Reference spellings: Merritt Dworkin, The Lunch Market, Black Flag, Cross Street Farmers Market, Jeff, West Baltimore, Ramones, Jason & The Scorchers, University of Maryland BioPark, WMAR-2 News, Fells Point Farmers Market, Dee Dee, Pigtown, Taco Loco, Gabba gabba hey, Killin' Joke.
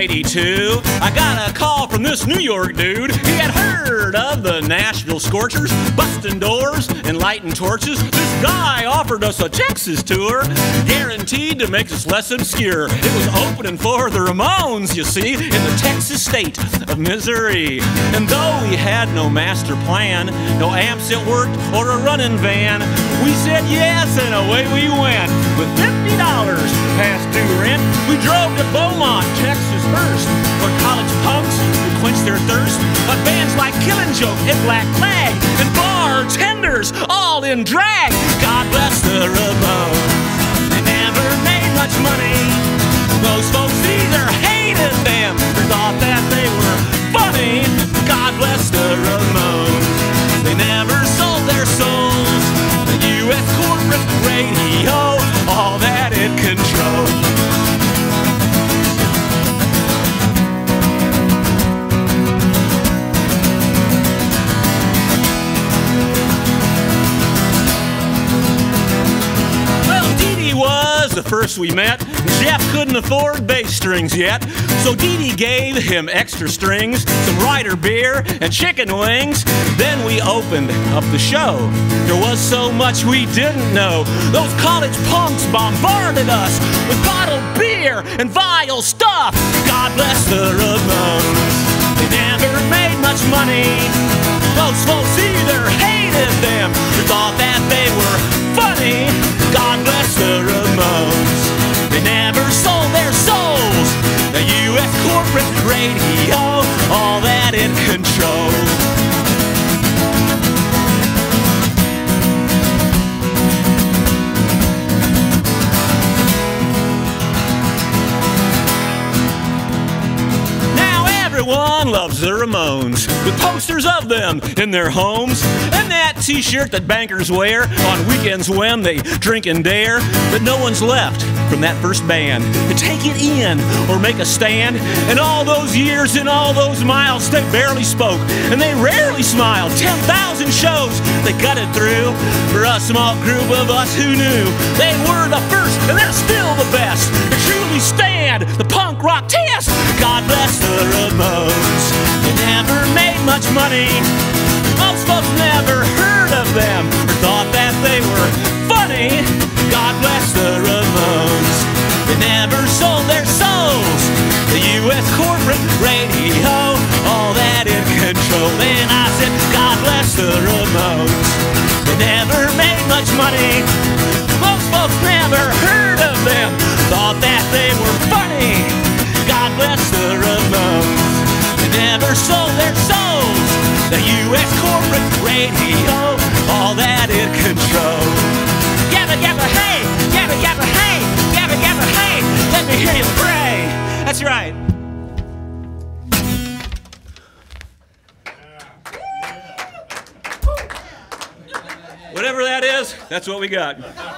1982, I got a call from this New York dude. He had heard of the Nashville Scorchers, busting doors and lighting torches. This guy offered us a Texas tour, guaranteed to make us less obscure. It was opening for the Ramones, you see, in the Texas state of Missouri. And though we had no master plan, no amps at work or a running van, we said yes and away we went with $50 past due rent. We drove to Beaumont, Texas first, where college punks would quench their thirst, but bands like Killin' Joke and Black Flag, and bartenders all in drag. God bless the Ramones. They never made much money. Those folks either hated them or thought that they were funny. God bless the Ramones. They never sold their souls. The U.S. corporate radio, all that it controls. The first we met, Jeff couldn't afford bass strings yet, so Dee Dee gave him extra strings, some Ryder beer and chicken wings. Then we opened up the show. There was so much we didn't know. Those college punks bombarded us with bottled beer and vile stuff. God bless the Ramones. They never made much money. Those folks either hated them or thought that they were funny. God bless the Ramones. They never sold their souls. The U.S. corporate radio, all that it controls. Now everyone loves the Ramones, with posters of them in their homes, and that t-shirt that bankers wear on weekends when they drink and dare. But no one's left from that first band to take it in or make a stand. And all those years and all those miles, they barely spoke and they rarely smiled. 10,000 shows they gutted through for a small group of us who knew they were the first and they're still the best. They truly stand the punk rock test. God bless the Ramones. They never made much money. Most folks never heard of them or thought that they were funny. God bless the Ramones. They never sold their souls. The U.S. corporate radio, all that in control. And I said, God bless the Ramones. They never made much money. Most folks never heard of them, thought that they were funny. God bless the Ramones. They never sold their souls. The U.S. corporate radio, all that it controls. Gabba, gabba, hey! Gabba, gabba, hey! Gabba, gabba, hey! Let me hear you pray! That's right. Whatever that is, that's what we got.